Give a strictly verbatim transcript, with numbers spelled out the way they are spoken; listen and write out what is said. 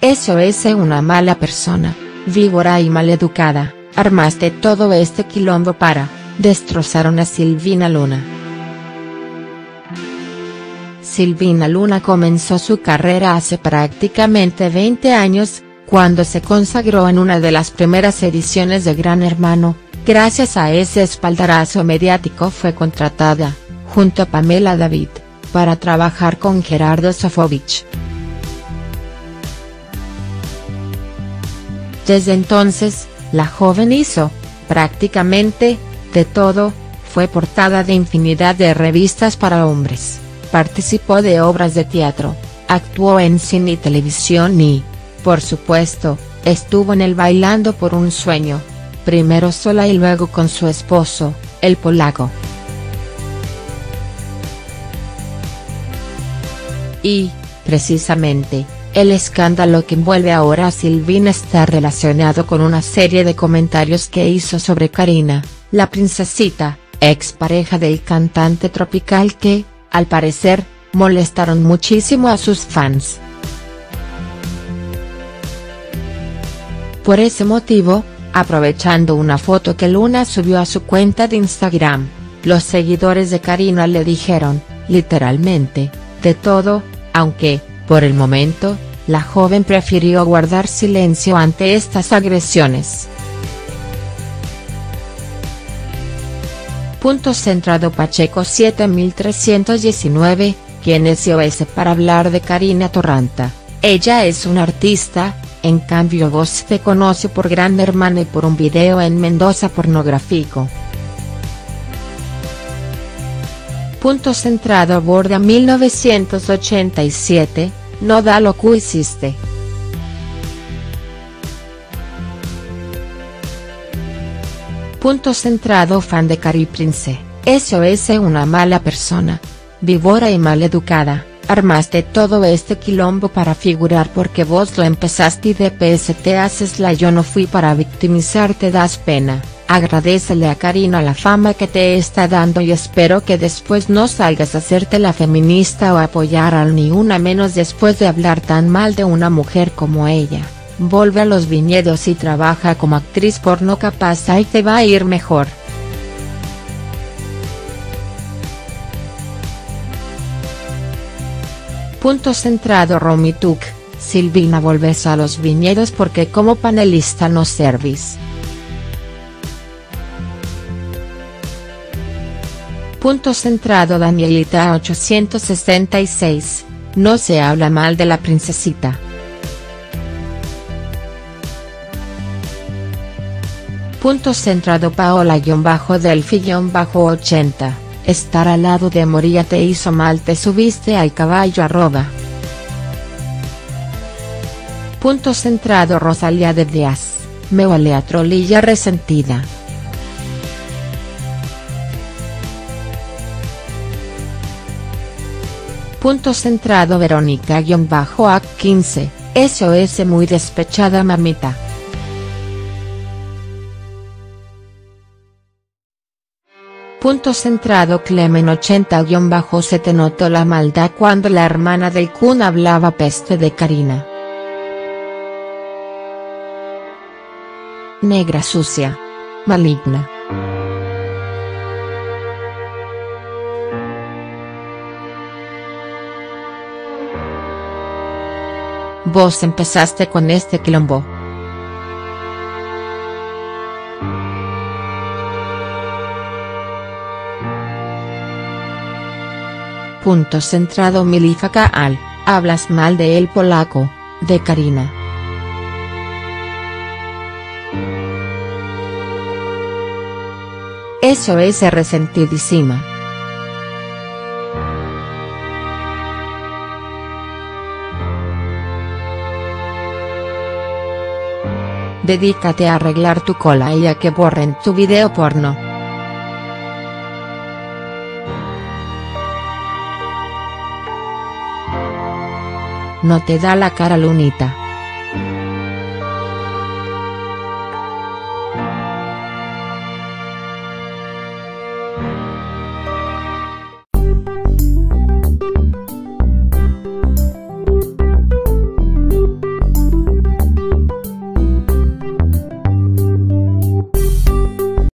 Eso es una mala persona, víbora y maleducada, armaste todo este quilombo para destrozaron a Silvina Luna. Silvina Luna comenzó su carrera hace prácticamente veinte años, cuando se consagró en una de las primeras ediciones de Gran Hermano. Gracias a ese espaldarazo mediático fue contratada, junto a Pamela David, para trabajar con Gerardo Sofovich. Desde entonces, la joven hizo, prácticamente, de todo, fue portada de infinidad de revistas para hombres. Participó de obras de teatro, actuó en cine y televisión y, por supuesto, estuvo en el Bailando por un Sueño, primero sola y luego con su esposo, El Polaco. Y, precisamente, el escándalo que envuelve ahora a Silvina está relacionado con una serie de comentarios que hizo sobre Karina, la princesita, expareja del cantante tropical que, al parecer, molestaron muchísimo a sus fans. Por ese motivo, aprovechando una foto que Luna subió a su cuenta de Instagram, los seguidores de Karina le dijeron, literalmente, de todo, aunque, por el momento, la joven prefirió guardar silencio ante estas agresiones. Punto centrado Pacheco siete mil trescientos diecinueve, quien es I O S para hablar de Karina Torranta. Ella es una artista, en cambio vos se conoce por Gran Hermano y por un video en Mendoza pornográfico. Punto centrado aborda mil novecientos ochenta y siete, no da lo que hiciste. Punto centrado fan de Cariprince, eso es una mala persona. Víbora y maleducada, armaste todo este quilombo para figurar porque vos lo empezaste y de P S T haces la yo no fui para victimizarte, das pena. Agradécele a Karina la fama que te está dando y espero que después no salgas a hacerte la feminista o apoyar al ni una menos después de hablar tan mal de una mujer como ella. Vuelve a los viñedos y trabaja como actriz porno, capaz ahí te va a ir mejor. Punto centrado Romituk, Silvina volvés a los viñedos porque como panelista no servís. Punto centrado Danielita ochocientos sesenta y seis, no se habla mal de la princesita. Punto centrado Paola-Delfi-ochenta, estar al lado de Moria te hizo mal, te subiste al caballo arroba. Punto centrado Rosalía de Díaz, me vale a trolilla resentida. Punto centrado Verónica-A quince, eso es muy despechada mamita. Punto centrado Clemen ochenta, se te notó la maldad cuando la hermana del Kun hablaba peste de Karina. Negra sucia. Maligna. Vos empezaste con este quilombo. Punto centrado Milifa Kaal, hablas mal de El Polaco, de Karina. Eso es resentidísima. Dedícate a arreglar tu cola y a que borren tu video porno. No te da la cara Lunita.